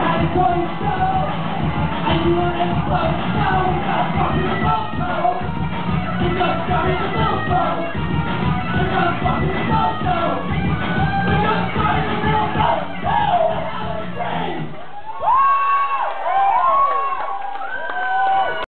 had a close show. I knew I had a close show.